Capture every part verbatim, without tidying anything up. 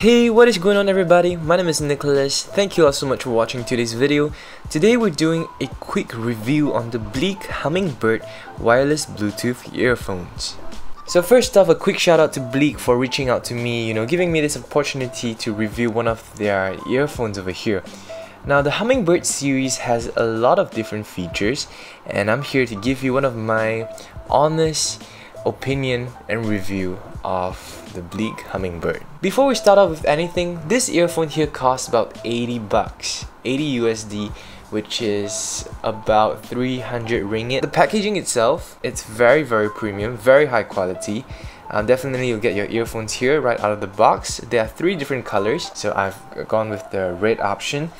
Hey, what is going on everybody? My name is Nicholas. Thank you all so much for watching today's video. Today we're doing a quick review on the Bliiq Hummingbird wireless Bluetooth earphones. So first off, a quick shout out to Bliiq for reaching out to me, you know, giving me this opportunity to review one of their earphones over here. Now the Hummingbird series has a lot of different features, and I'm here to give you one of my honest opinion and review of the Bliiq Hummingbird. Before we start off with anything, this earphone here costs about eighty bucks, eighty U S D, which is about three hundred ringgit. The packaging itself, it's very very premium, very high quality. Um, definitely you'll get your earphones here right out of the box. There are three different colors, so I've gone with the red option.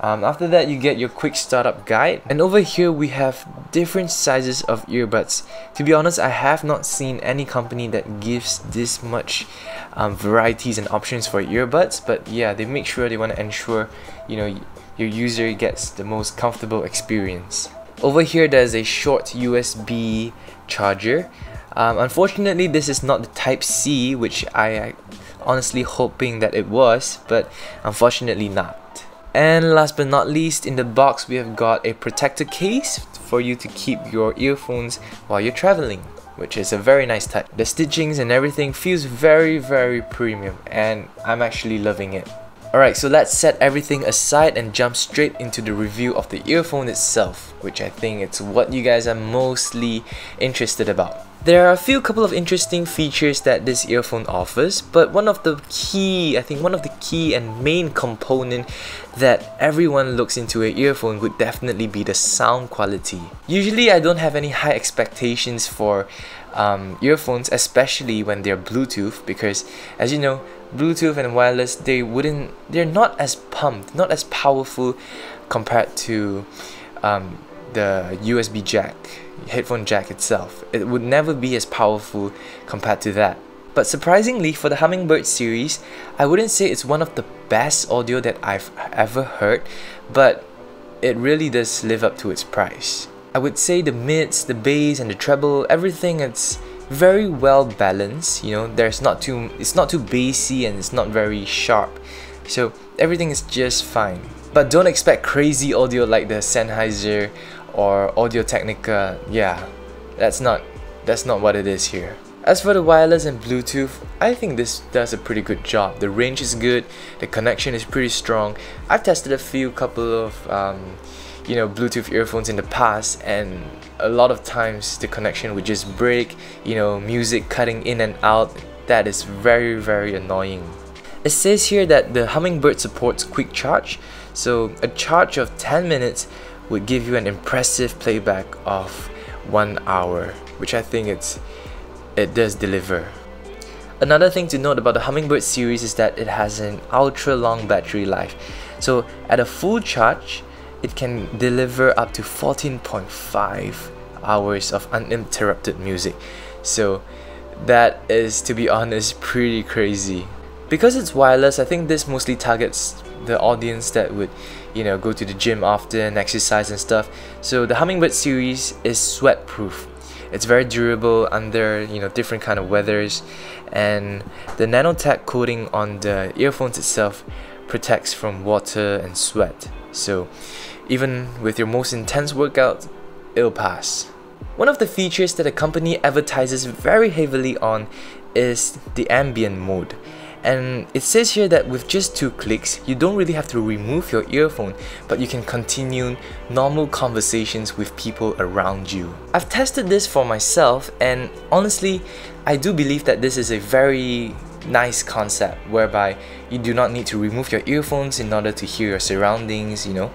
Um, after that, you get your quick startup guide, and over here we have different sizes of earbuds. To be honest, I have not seen any company that gives this much um, varieties and options for earbuds, but yeah, they make sure they want to ensure, you know, your user gets the most comfortable experience. Over here there's a short U S B charger. Um, unfortunately, this is not the Type C, which I, I honestly hoping that it was, but unfortunately not. And last but not least, in the box we have got a protector case for you to keep your earphones while you're traveling, which is a very nice touch. The stitchings and everything feels very very premium, and I'm actually loving it. Alright, so let's set everything aside and jump straight into the review of the earphone itself, which I think it's what you guys are mostly interested about. There are a few couple of interesting features that this earphone offers, but one of the key, I think one of the key and main component that everyone looks into an earphone would definitely be the sound quality. Usually I don't have any high expectations for um, earphones, especially when they're Bluetooth, because as you know, Bluetooth and wireless, they wouldn't, they're not as pumped, not as powerful compared to um, the U S B jack, headphone jack itself. It would never be as powerful compared to that. But surprisingly, for the Hummingbird series, I wouldn't say it's one of the best audio that I've ever heard, but it really does live up to its price. I would say the mids, the bass and the treble, everything, it's very well balanced. You know, there's not too, it's not too bassy and it's not very sharp, so everything is just fine. But don't expect crazy audio like the Sennheiser or Audio Technica. Yeah, that's not that's not what it is here. As for the wireless and Bluetooth, I think this does a pretty good job. The range is good, the connection is pretty strong. I've tested a few couple of um, you know, Bluetooth earphones in the past, and a lot of times the connection would just break, you know, music cutting in and out. That is very very annoying. It says here that the Hummingbird supports quick charge, so a charge of ten minutes would give you an impressive playback of one hour, which I think it's it does deliver. Another thing to note about the Hummingbird series is that it has an ultra long battery life, so at a full charge it can deliver up to fourteen point five hours of uninterrupted music. So that is, to be honest, pretty crazy. Because it's wireless, I think this mostly targets the audience that would, you know, go to the gym often, exercise and stuff. So the Hummingbird series is sweat proof. It's very durable under, you know, different kind of weathers, and the nanotech coating on the earphones itself protects from water and sweat. So even with your most intense workout, it'll pass. One of the features that a company advertises very heavily on is the ambient mode. And it says here that with just two clicks, you don't really have to remove your earphone, but you can continue normal conversations with people around you. I've tested this for myself, and honestly, I do believe that this is a very nice concept whereby you do not need to remove your earphones in order to hear your surroundings, you know.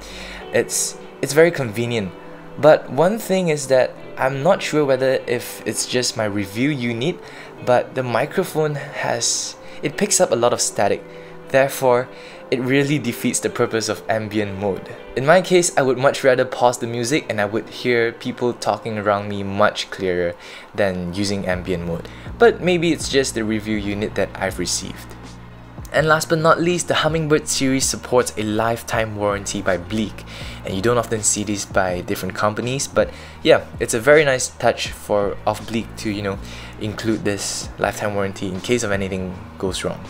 It's, it's very convenient. But one thing is that I'm not sure whether if it's just my review unit, but the microphone has... it picks up a lot of static, therefore it really defeats the purpose of ambient mode. In my case, I would much rather pause the music and I would hear people talking around me much clearer than using ambient mode. But maybe it's just the review unit that I've received. And last but not least, the Hummingbird series supports a lifetime warranty by Bliiq, and you don't often see these by different companies, but yeah, it's a very nice touch for of Bliiq to, you know, include this lifetime warranty in case of anything goes wrong.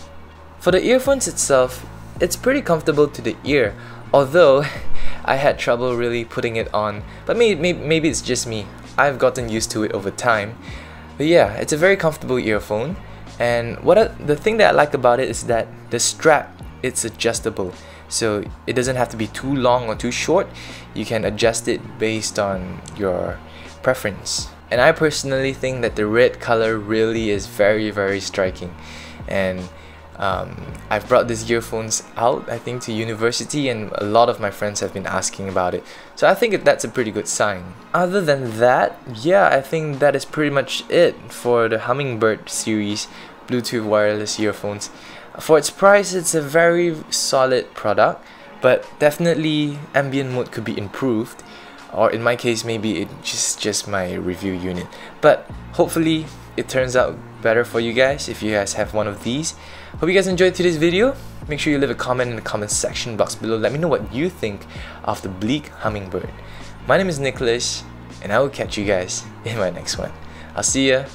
For the earphones itself, it's pretty comfortable to the ear, although I had trouble really putting it on, but maybe, maybe, maybe it's just me. I've gotten used to it over time. But yeah, it's a very comfortable earphone, and what I, the thing that I like about it is that the strap, it's adjustable. So it doesn't have to be too long or too short. You can adjust it based on your preference. And I personally think that the red color really is very, very striking. And um, I've brought these earphones out, I think, to university, and a lot of my friends have been asking about it. So I think that's a pretty good sign. Other than that, yeah, I think that is pretty much it for the Hummingbird series Bluetooth wireless earphones. For its price, it's a very solid product, but definitely ambient mode could be improved, or in my case, maybe it's just, just my review unit. But hopefully, it turns out better for you guys if you guys have one of these. Hope you guys enjoyed today's video. Make sure you leave a comment in the comment section box below. Let me know what you think of the Bliiq Hummingbird. My name is Nicholas, and I will catch you guys in my next one. I'll see ya.